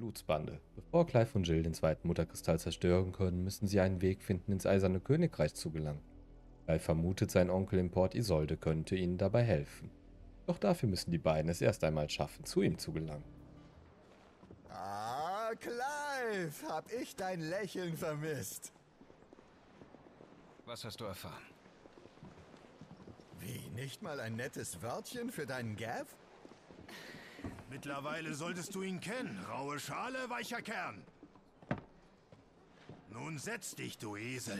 Blutsbande. Bevor Clive und Jill den zweiten Mutterkristall zerstören können, müssen sie einen Weg finden, ins Eiserne Königreich zu gelangen. Clive vermutet, sein Onkel im Port Isolde könnte ihnen dabei helfen. Doch dafür müssen die beiden es erst einmal schaffen, zu ihm zu gelangen. Ah, Clive, hab ich dein Lächeln vermisst. Was hast du erfahren? Wie, nicht mal ein nettes Wörtchen für deinen Gav? Mittlerweile solltest du ihn kennen. Raue Schale, weicher Kern. Nun setz dich, du Esel.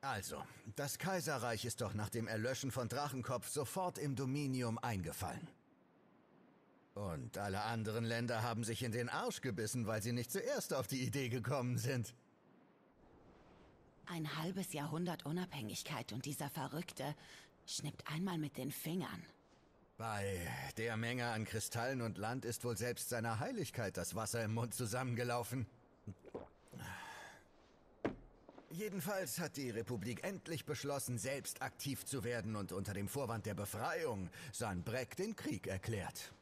Also, das Kaiserreich ist doch nach dem Erlöschen von Drachenkopf sofort im Dominium eingefallen. Und alle anderen Länder haben sich in den Arsch gebissen, weil sie nicht zuerst auf die Idee gekommen sind. Ein halbes Jahrhundert Unabhängigkeit und dieser Verrückte schnippt einmal mit den Fingern. Bei der Menge an Kristallen und Land ist wohl selbst seiner Heiligkeit das Wasser im Mund zusammengelaufen. Jedenfalls hat die Republik endlich beschlossen, selbst aktiv zu werden und unter dem Vorwand der Befreiung Sanbreck den Krieg erklärt.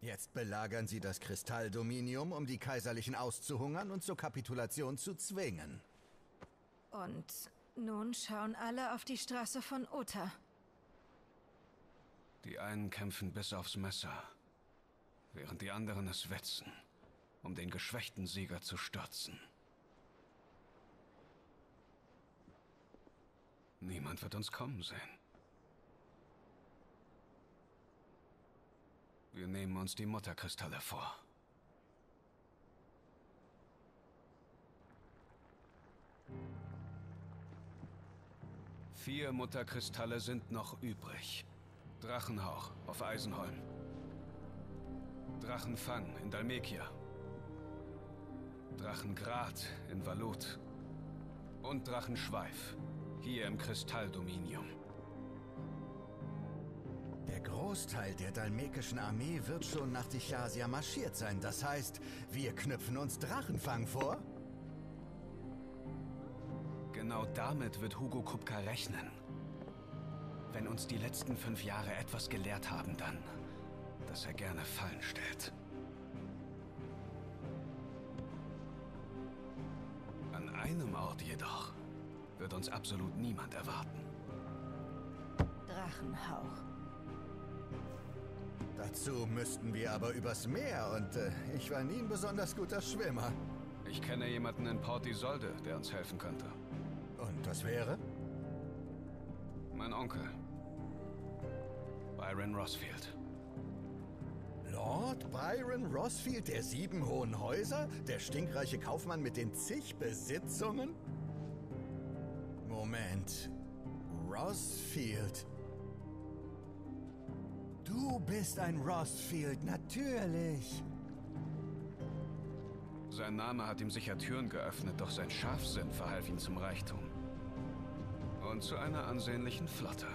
Jetzt belagern sie das Kristalldominium, um die Kaiserlichen auszuhungern und zur Kapitulation zu zwingen. Und nun schauen alle auf die Straße von Uta. Die einen kämpfen bis aufs Messer, während die anderen es wetzen, um den geschwächten Sieger zu stürzen. Niemand wird uns kommen sehen. Wir nehmen uns die Mutterkristalle vor. Vier Mutterkristalle sind noch übrig. Drachenhauch auf Eisenholm. Drachenfang in Dalmekia. Drachengrat in Valut. Und Drachenschweif hier im Kristalldominium. Der Großteil der dalmekischen Armee wird schon nach Dichasia marschiert sein. Das heißt, wir knüpfen uns Drachenfang vor? Genau damit wird Hugo Kupka rechnen. Wenn uns die letzten 5 Jahre etwas gelehrt haben, dann, dass er gerne Fallen stellt. An einem Ort jedoch wird uns absolut niemand erwarten. Drachenhauch. Dazu müssten wir aber übers Meer und ich war nie ein besonders guter Schwimmer. Ich kenne jemanden in Port Isolde, der uns helfen könnte. Und das wäre? Mein Onkel. Byron Rossfield. Lord Byron Rossfield der 7 hohen Häuser? Der stinkreiche Kaufmann mit den zig Besitzungen? Moment. Rossfield... Du bist ein Rossfield, natürlich. Sein Name hat ihm sicher Türen geöffnet, doch sein Scharfsinn verhalf ihn zum Reichtum. Und zu einer ansehnlichen Flotte.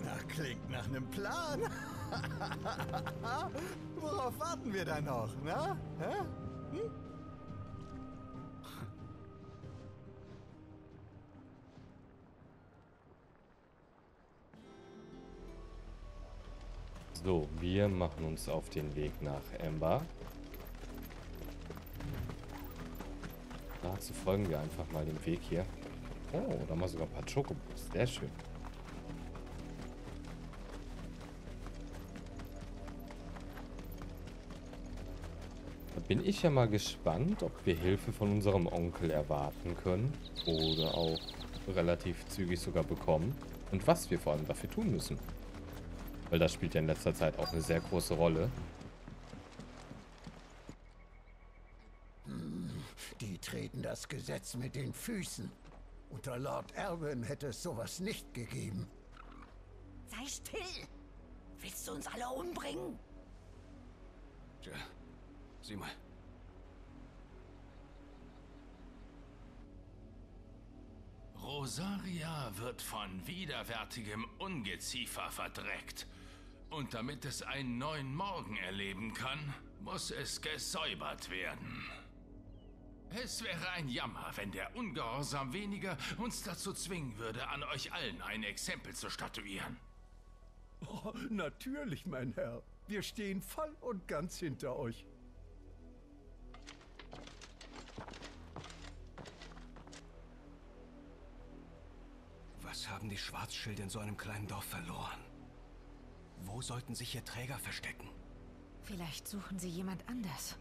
Na, klingt nach einem Plan. Worauf warten wir da noch, ne? Hm? So, wir machen uns auf den Weg nach Ember. Dazu folgen wir einfach mal dem Weg hier. Oh, da haben wir sogar ein paar Chocobos. Sehr schön. Da bin ich ja mal gespannt, ob wir Hilfe von unserem Onkel erwarten können. Oder auch relativ zügig sogar bekommen. Und was wir vor allem dafür tun müssen. Weil das spielt ja in letzter Zeit auch eine sehr große Rolle. Die treten das Gesetz mit den Füßen. Unter Lord Erwin hätte es sowas nicht gegeben. Sei still! Willst du uns alle umbringen? Tja, sieh mal. Rosaria wird von widerwärtigem Ungeziefer verdreckt. Und damit es einen neuen Morgen erleben kann, muss es gesäubert werden. Es wäre ein Jammer, wenn der Ungehorsam weniger uns dazu zwingen würde, an euch allen ein Exempel zu statuieren. Oh, natürlich, mein Herr. Wir stehen voll und ganz hinter euch. Was haben die Schwarzschilde in so einem kleinen Dorf verloren? Wo sollten sich hier Träger verstecken? Vielleicht suchen sie jemand anders.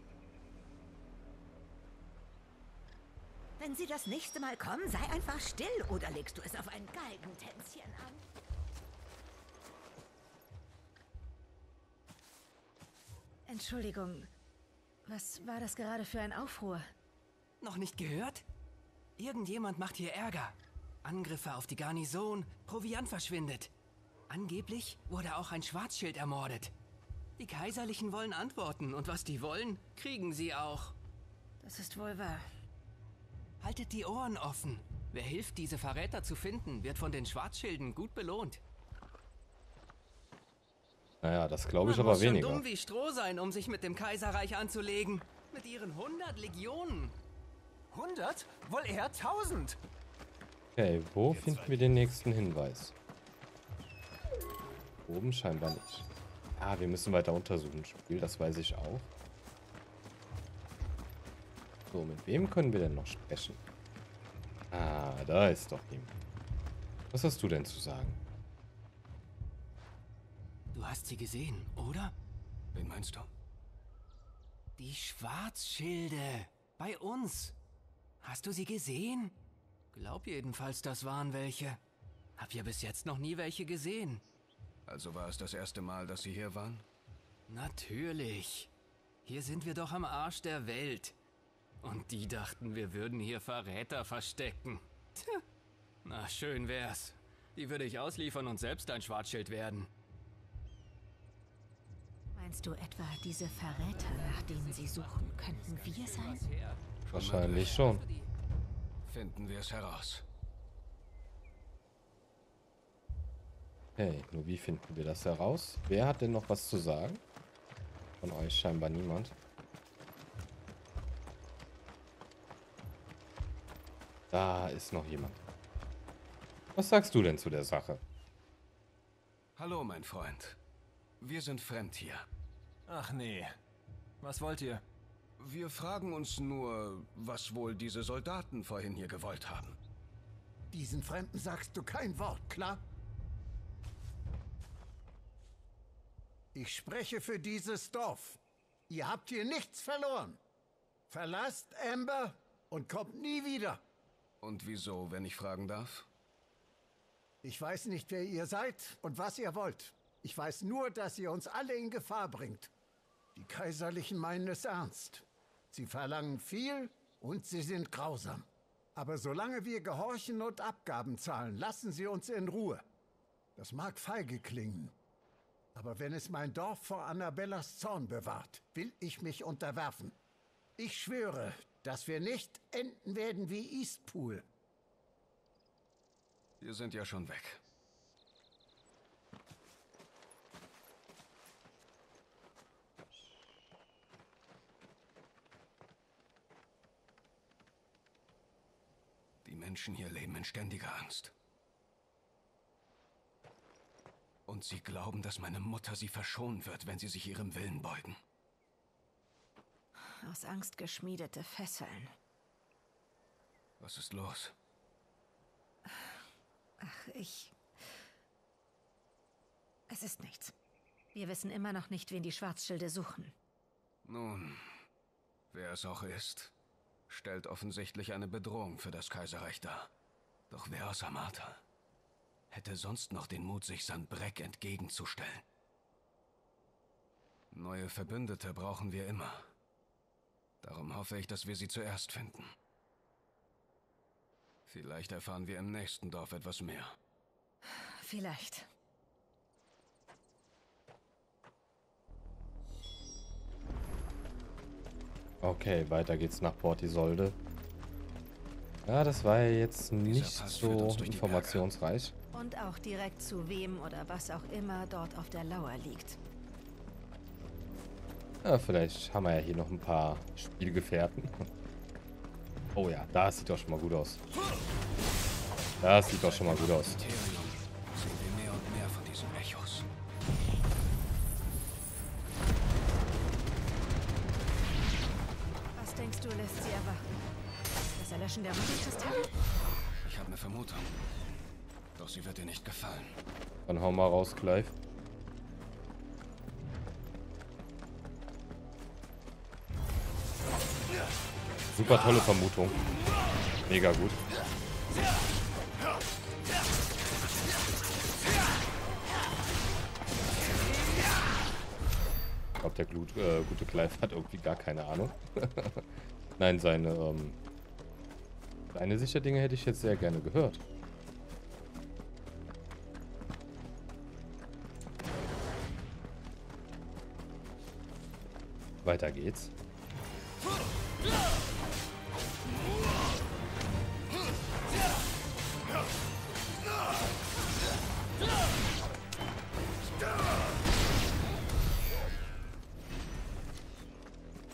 Wenn sie das nächste Mal kommen, sei einfach still oder legst du es auf ein Galgentänzchen an. Entschuldigung, was war das gerade für ein Aufruhr? Noch nicht gehört? Irgendjemand macht hier Ärger. Angriffe auf die Garnison, Proviant verschwindet. Angeblich wurde auch ein Schwarzschild ermordet. Die Kaiserlichen wollen antworten und was die wollen, kriegen sie auch. Das ist wohl wahr. Haltet die Ohren offen. Wer hilft, diese Verräter zu finden, wird von den Schwarzschilden gut belohnt. Naja, das glaube ich aber weniger. Man muss schon dumm wie Stroh sein, um sich mit dem Kaiserreich anzulegen. Mit ihren 100 Legionen. 100? Wohl eher 1000. Okay, wo finden wir den nächsten Hinweis? Oben scheinbar nicht. Ah, wir müssen weiter untersuchen, Spiel, das weiß ich auch. So, mit wem können wir denn noch sprechen? Ah, da ist doch jemand. Was hast du denn zu sagen? Du hast sie gesehen, oder? Wen meinst du? Die Schwarzschilde. Bei uns. Hast du sie gesehen? Glaub jedenfalls, das waren welche. Hab ja bis jetzt noch nie welche gesehen. Also war es das erste Mal, dass sie hier waren? Natürlich. Hier sind wir doch am Arsch der Welt. Und die dachten, wir würden hier Verräter verstecken. Tja. Na, schön wär's. Die würde ich ausliefern und selbst ein Schwarzschild werden. Meinst du etwa, diese Verräter, nach denen sie suchen, könnten wir sein? Wahrscheinlich schon. Finden wir es heraus. Hey, nur wie finden wir das heraus? Wer hat denn noch was zu sagen? Von euch scheinbar niemand. Da ist noch jemand. Was sagst du denn zu der Sache? Hallo, mein Freund. Wir sind fremd hier. Ach nee. Was wollt ihr? Wir fragen uns nur, was wohl diese Soldaten vorhin hier gewollt haben. Diesen Fremden sagst du kein Wort, klar? Ich spreche für dieses Dorf. Ihr habt hier nichts verloren. Verlasst Ember und kommt nie wieder. Und wieso, wenn ich fragen darf? Ich weiß nicht, wer ihr seid und was ihr wollt. Ich weiß nur, dass ihr uns alle in Gefahr bringt. Die Kaiserlichen meinen es ernst. Sie verlangen viel und sie sind grausam. Aber solange wir gehorchen und Abgaben zahlen, lassen sie uns in Ruhe. Das mag feige klingen. Aber wenn es mein Dorf vor Annabellas Zorn bewahrt, will ich mich unterwerfen. Ich schwöre, dass wir nicht enden werden wie Eastpool. Wir sind ja schon weg. Menschen hier leben in ständiger Angst. Und sie glauben, dass meine Mutter sie verschonen wird, wenn sie sich ihrem Willen beugen. Aus Angst geschmiedete Fesseln. Was ist los? Ach, es ist nichts. Wir wissen immer noch nicht, wen die Schwarzschilde suchen. Nun, wer es auch ist, stellt offensichtlich eine Bedrohung für das Kaiserreich dar. Doch wer außer Martha hätte sonst noch den Mut, sich Sanbreck entgegenzustellen? Neue Verbündete brauchen wir immer. Darum hoffe ich, dass wir sie zuerst finden. Vielleicht erfahren wir im nächsten Dorf etwas mehr. Vielleicht. Okay, weiter geht's nach Port Isolde. Ja, das war ja jetzt nicht so informationsreich. Und auch direkt zu wem oder was auch immer dort auf der Lauer liegt. Ja, vielleicht haben wir ja hier noch ein paar Spielgefährten. Oh ja, das sieht doch schon mal gut aus. Das sieht doch schon mal gut aus. Was denkst du, lässt sie erwachen? Das Erlöschen der Wunderkristalle? Ich habe eine Vermutung. Doch sie wird dir nicht gefallen. Dann hau mal raus, Clive. Super tolle Vermutung. Mega gut. Ich glaube, der gute Clive hat irgendwie gar keine Ahnung. Nein, seine Sicht der Dinge hätte ich jetzt sehr gerne gehört. Weiter geht's.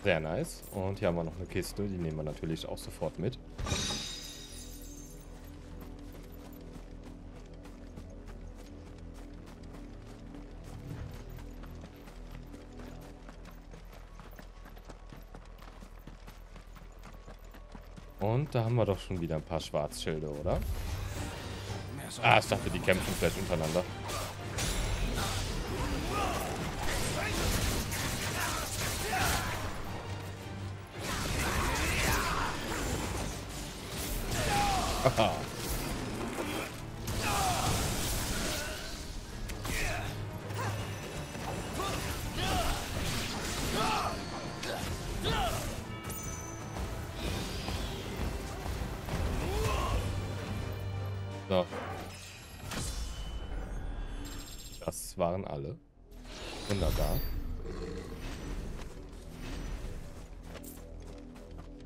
Sehr nice. Und hier haben wir noch eine Kiste, die nehmen wir natürlich auch sofort mit. Und da haben wir doch schon wieder ein paar Schwarzschilde, oder? Ah, ich dachte, die kämpfen vielleicht untereinander. Aha. So. Das waren alle. Wunderbar.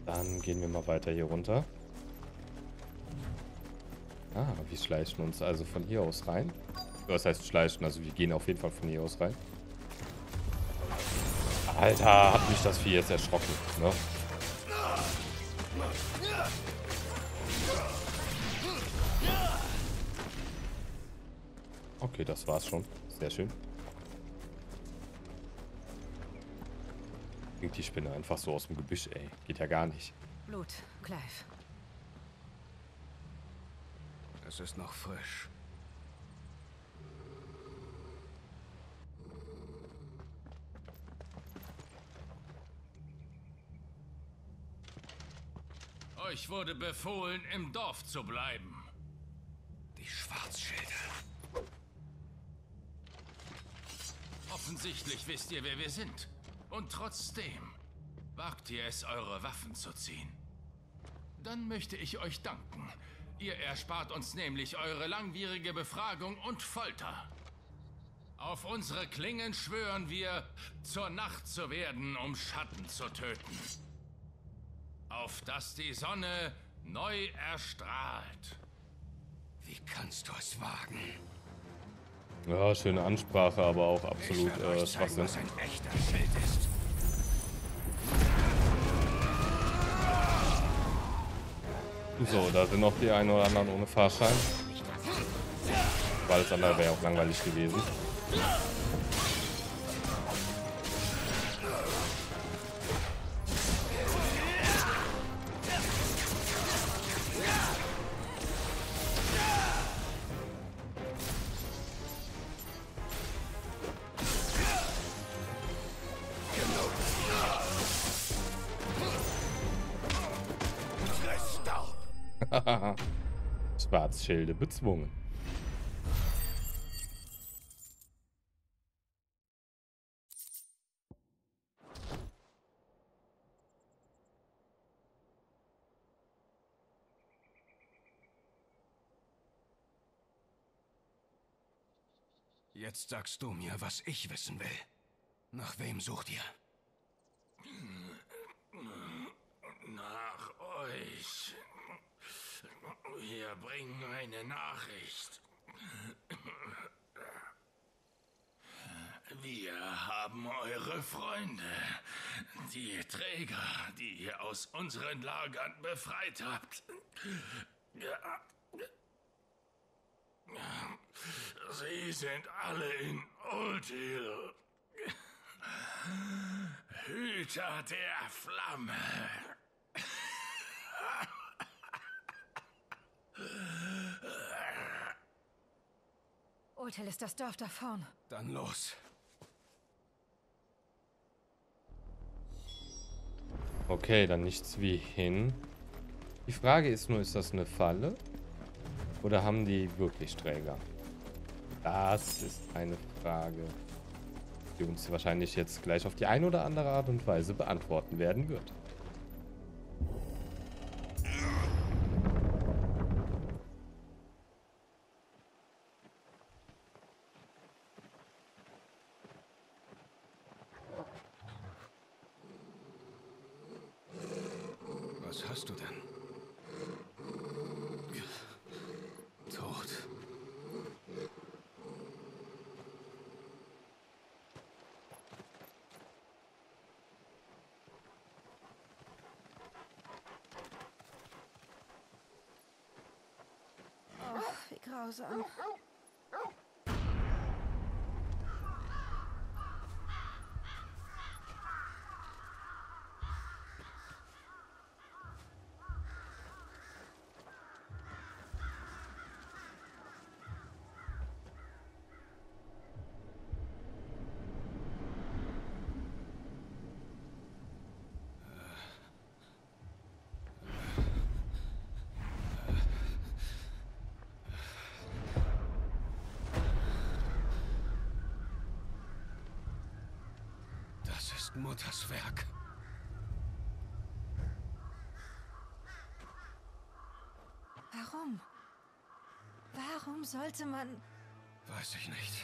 Dann gehen wir mal weiter hier runter. Ah, wir schleichen uns also von hier aus rein. Das heißt schleichen, also wir gehen auf jeden Fall von hier aus rein. Alter, hat mich das Vieh jetzt erschrocken, ne? Okay, das war's schon. Sehr schön. Bringt die Spinne einfach so aus dem Gebüsch, ey. Geht ja gar nicht. Blut, Clive. Es ist noch frisch. Euch wurde befohlen, im Dorf zu bleiben. Die Schwarzschilde. Offensichtlich wisst ihr, wer wir sind. Und trotzdem wagt ihr es, eure Waffen zu ziehen. Dann möchte ich euch danken. Ihr erspart uns nämlich eure langwierige Befragung und Folter. Auf unsere Klingen schwören wir, zur Nacht zu werden, um Schatten zu töten. Auf dass die Sonne neu erstrahlt. Wie kannst du es wagen? Ja, schöne Ansprache, aber auch absolut Schwachsinn. Was ein echter Schild ist. So, da sind noch die einen oder anderen ohne Fahrschein. Weil das andere wäre auch langweilig gewesen. Schilde bezwungen. Jetzt sagst du mir, was ich wissen will. Nach wem sucht ihr? Nach euch. Wir bringen eine Nachricht. Wir haben eure Freunde, Die Träger, die ihr aus unseren Lagern befreit habt, sie sind alle in Ultil. Hüter der Flamme. Ultil ist das Dorf da vorn. Dann los. Okay, dann nichts wie hin. Die Frage ist nur, ist das eine Falle? Oder haben die wirklich Träger? Das ist eine Frage, die uns wahrscheinlich jetzt gleich auf die eine oder andere Art und Weise beantworten werden wird. Was hast du denn? Tot. Oh, wie grausam. Mutters Werk. Warum? Warum sollte man... Weiß ich nicht.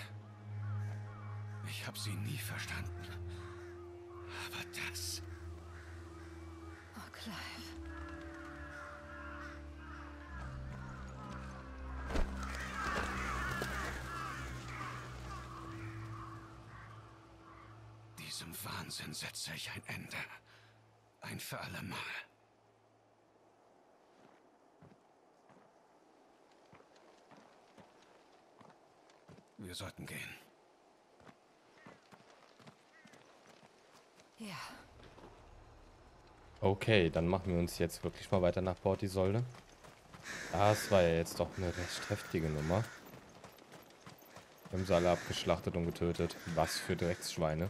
Ich habe sie nie verstanden. Aber das... Oh, Clive. Wahnsinn setze ich ein Ende. Ein für alle Mal. Wir sollten gehen. Ja. Okay, dann machen wir uns jetzt wirklich mal weiter nach Port Isolde. Das war ja jetzt doch eine recht heftige Nummer. Wir haben sie alle abgeschlachtet und getötet. Was für Drecksschweine.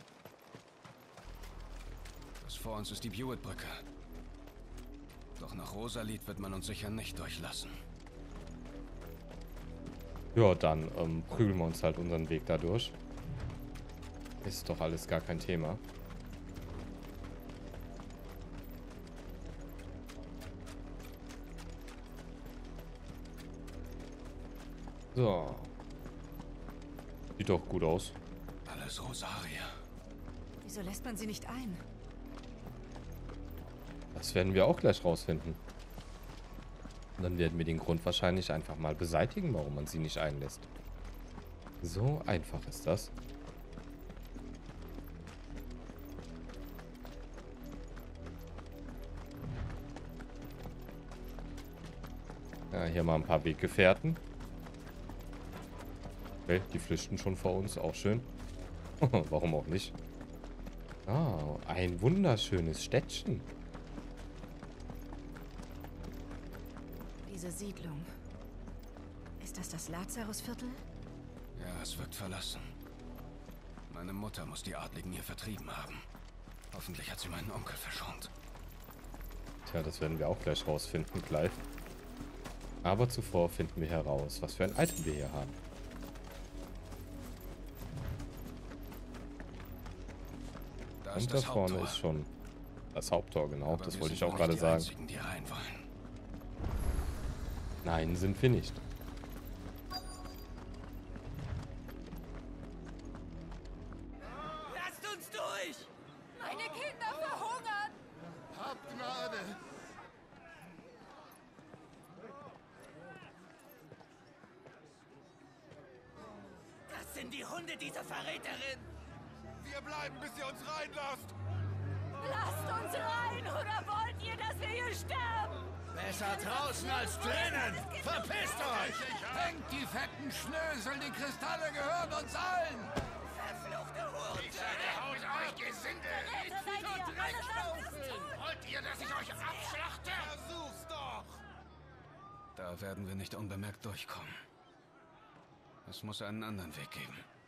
Vor uns ist die Biwetbrücke. Doch nach Rosalit wird man uns sicher nicht durchlassen. Ja, dann prügeln wir uns halt unseren Weg dadurch. Ist doch alles gar kein Thema. So. Sieht doch gut aus. Alles Rosaria. Wieso lässt man sie nicht ein? Das werden wir auch gleich rausfinden. Und dann werden wir den Grund wahrscheinlich einfach mal beseitigen, warum man sie nicht einlässt. So einfach ist das. Ja, hier mal ein paar Weggefährten. Okay, die flüchten schon vor uns, auch schön. Warum auch nicht? Ah, ein wunderschönes Städtchen. Diese Siedlung. Ist das das Lazarusviertel? Ja, es wirkt verlassen. Meine Mutter muss die Adligen hier vertrieben haben. Hoffentlich hat sie meinen Onkel verschont. Tja, das werden wir auch gleich rausfinden, Clive. Aber zuvor finden wir heraus, was für ein Item wir hier haben. Da und da vorne Haupttor. Ist schon das Haupttor, genau. Aber das wollte ich auch gerade sagen. Die rein wollen. Nein, sind wir nicht. Lasst uns durch! Meine Kinder verhungern! Habt Gnade! Das sind die Hunde dieser Verräterin! Wir bleiben, bis ihr uns reinlasst! Lasst uns rein, oder wollt ihr, dass wir hier sterben? Besser draußen als drinnen! Verpisst euch! Hängt die fetten Schnösel, die Kristalle gehören uns allen! Verfluchte Hure! Ich sage euch, euch Gesindel! Wollt ihr, dass ich euch abschlachte? Versuch's doch! Da werden wir nicht unbemerkt durchkommen. Es muss einen anderen Weg geben.